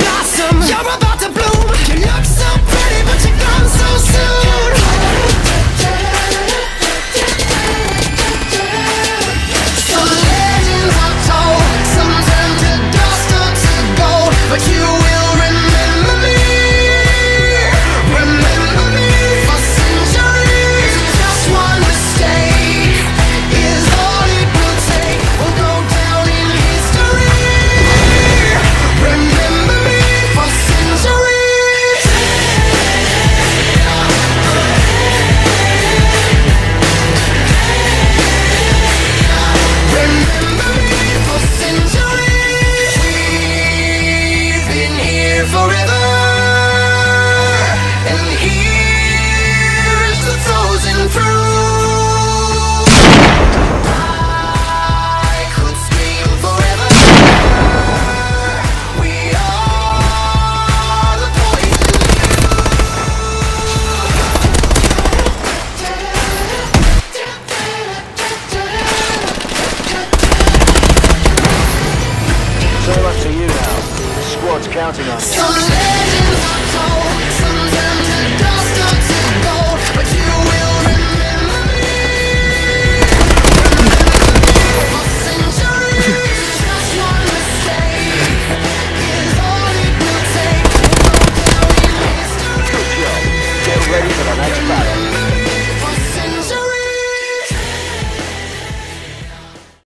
blossom. You're about to bloom. You look so pretty, but you're gone so soon. So legends are told, some turn to dust or to gold, but you will remember me. Remember me for centuries. Just one mistake is all it will take. We'll go down in history. Remember me for centuries. Remember me for centuries. We've been here forever, and here's the frozen fruit. I could scream forever. We are the poison. So up to you now. The squad's counting on you. Some legends.